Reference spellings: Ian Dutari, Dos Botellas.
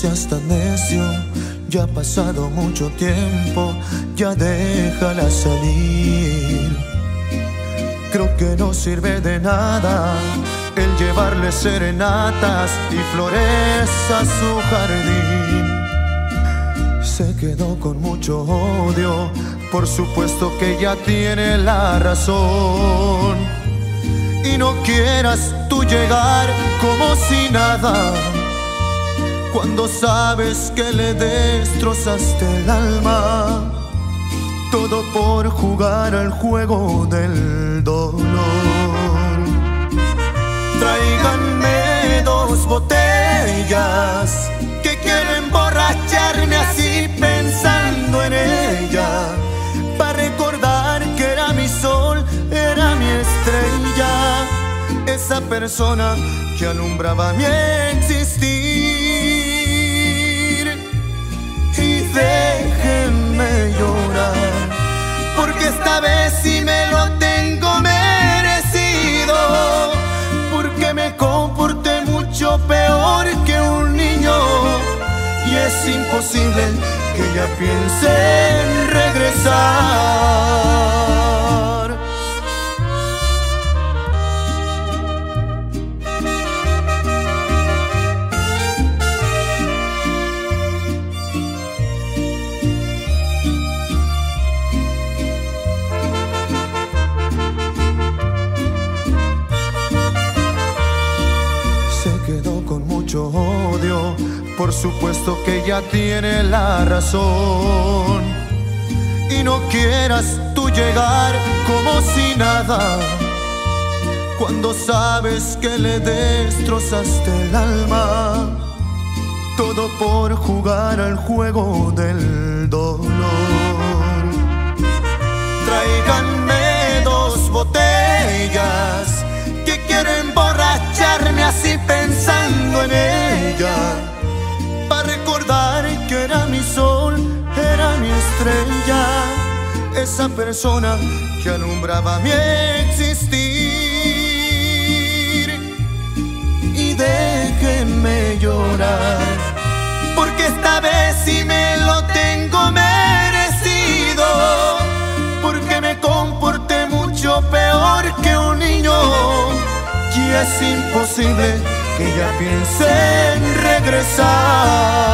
seas tan necio, ya ha pasado mucho tiempo, ya déjala salir. Creo que no sirve de nada el llevarle serenatas y flores a su jardín. Se quedó con mucho odio, por supuesto que ella tiene la razón. Y no quieras tú llegar como si nada, cuando sabes que le destrozaste el alma, todo por jugar al juego del dolor. Tráiganme dos botellas que quiero emborracharme así pensando en ella, para recordar que era mi sol, era mi estrella, esa persona que alumbraba mi existir. Y déjenme llorar, porque esta vez sí me lo tengo merecido, porque me comporté mucho peor que un niño, y es imposible que ella piense en regresar. Odio, por supuesto que ella tiene la razón. Y no quieras tú llegar como si nada, cuando sabes que le destrozaste el alma, todo por jugar al juego del dolor. Tráiganme dos botellas que quiero emborracharme así pensando en ella, para recordar que era mi sol, era mi estrella, esa persona que alumbraba mi existir. Y déjenme llorar, porque esta vez sí me lo tengo merecido, porque me comporté mucho peor que un niño, y es imposible que ella piense en regresar.